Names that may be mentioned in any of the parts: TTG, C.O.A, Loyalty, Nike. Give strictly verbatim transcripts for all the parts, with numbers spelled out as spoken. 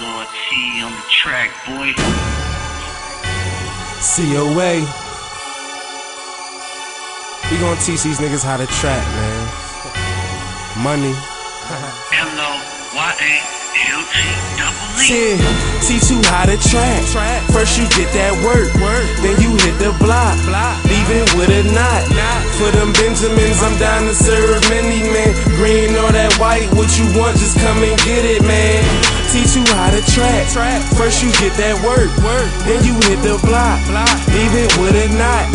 Lord T on the track, boy. C O A. We gonna teach these niggas how to trap, man. Money. L O Y A L T double E. Teach you how to trap. First you get that work, then you hit the block. Leaving with a knot. For them Benjamins, I'm down to serve many men. Green or that white, what you want, just come and get it, man. Teach you how to trap. First you get that work, then you hit the block. Leave it with a knot.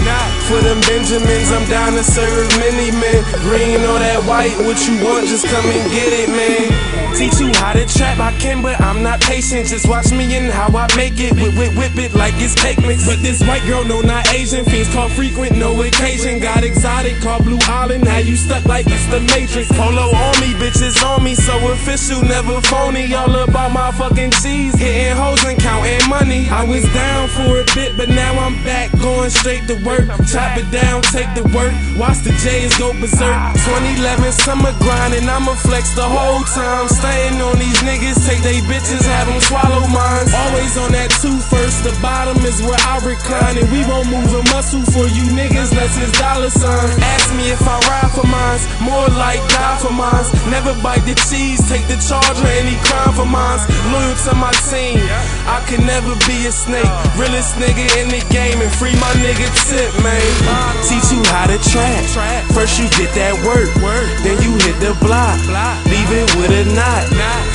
For them Benjamins, I'm down to serve many men. Green or that white, what you want, just come and get it, man. Teach you how to trap. I can, but I'm not patient. Just watch me and how I make it. Whip, whip, whip it like it's cake mix. But this white girl, no, not Asian. Fiends call frequent, no occasion. Got exotic, called Blue Island. Now you stuck like it's the Matrix. Polo on me, bitches on me. So official, never phony. All about my fucking cheese, hitting hoes and counting money. I was down for a bit, but now I'm back, going straight to work. Chop it down, take the work, watch the J's go berserk. twenty eleven summer grinding, I'ma flex the whole time. Staying on these niggas, take they bitches, have them swallow mine. Always on that two first, the bottom is where I recline. And we won't move a muscle for you niggas, that's his dollar sign. Ask me if I ride for mines, more like die for mines. Never bite the cheese, take the charger, any crime for mines. Loyal to my team, I could never be a snake. Realest nigga in the game, and free my nigga Tip, man. Teach you how to trap. First you get that work, then you hit the block. Leave it with a knot.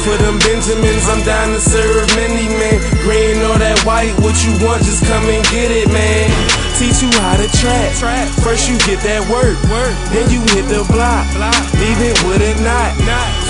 For them Benjamins, I'm down to serve many men. Green or that white, what you want, just come and get it, man. Teach you how to trap. First you get that work, then you hit the block. Leave it with a knot.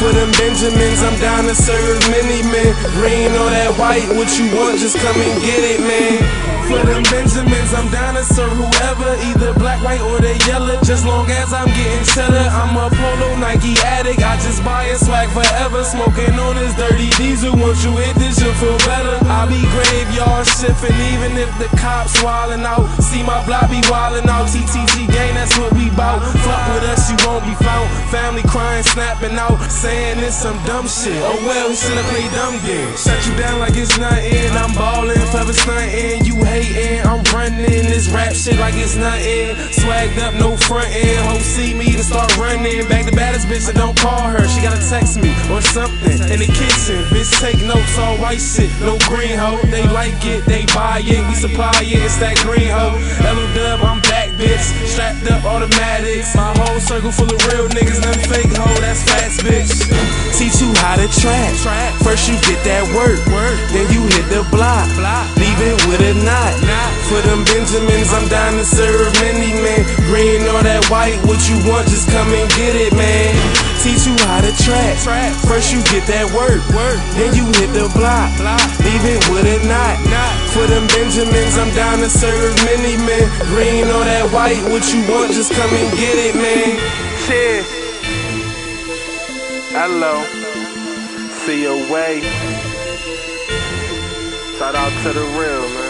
For them Benjamins, I'm down to serve many men. Green or that white, what you want, just come and get it, man. For them Benjamins, I'm down to serve whoever, either black, white, or they yellow. Just long as I'm getting cheddar, I'm a Polo Nike addict. I just buy and swag forever. Smoking on this dirty diesel. Once you hit this, you'll feel better. I be graveyard shifting, even if the cops wildin' out. See my block be wildin' out. T T G gang, that's what we bout. Fuck with us, you won't be found. Family crying, snapping out, saying it's some dumb shit. Oh well, we should've played dumb game. Shut you down like it's nothing. I'm ballin', forever stuntin'. You hatin', I'm runnin'. This rap shit like it's nothing. Swagged up, no frontin'. Hope see me to start runnin'. Back the baddest bitch that don't call her. She gotta text me or something. In the kitchen, bitch take notes, all white shit. No green hoe, they like it, they buy it. We supply it, it's that green hoe. L O Dub, I'm back, bitch. Strapped up automatics. My whole circle full of real niggas, none fake hoe, that's facts, bitch. Teach you how to trap. First you get that work, then you hit the block. Leave it with a knot. For them Benjamins, I'm down to serve many men. Green or that white, what you want, just come and get it, man. Teach you how to trap. First you get that work, then you hit the block. Leave it with a knot. For them Benjamins, I'm down to serve many men. Green or that white, what you want, just come and get it, man. Cheers. Hello. C O A. Shout out to the real, man.